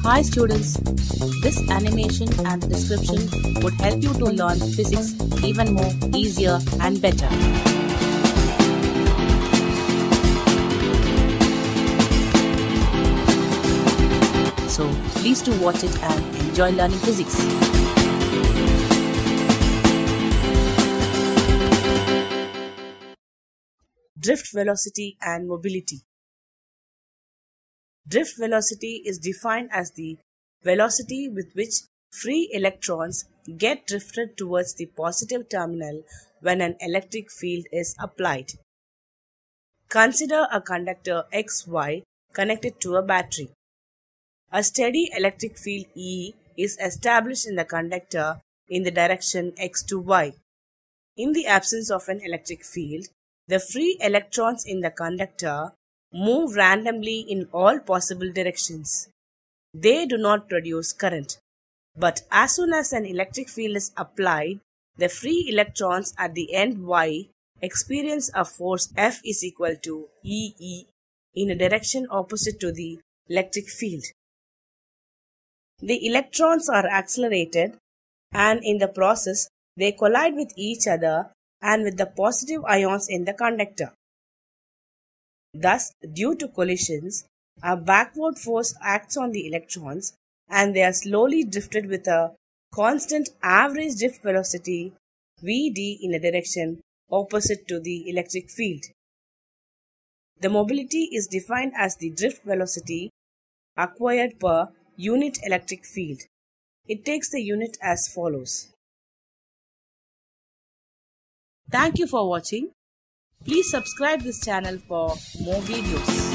Hi students, this animation and description would help you to learn physics even more easier and better. So please do watch it and enjoy learning physics. Drift velocity and mobility. Drift velocity is defined as the velocity with which free electrons get drifted towards the positive terminal when an electric field is applied. Consider a conductor XY connected to a battery. A steady electric field E is established in the conductor in the direction X to Y. In the absence of an electric field, the free electrons in the conductor move randomly in all possible directions. They do not produce current. But as soon as an electric field is applied, the free electrons at the end Y experience a force F is equal to EE in a direction opposite to the electric field. The electrons are accelerated, and in the process they collide with each other and with the positive ions in the conductor. Thus, due to collisions, a backward force acts on the electrons and they are slowly drifted with a constant average drift velocity Vd in a direction opposite to the electric field. The mobility is defined as the drift velocity acquired per unit electric field. It takes the unit as follows. Thank you for watching. Please subscribe this channel for more videos.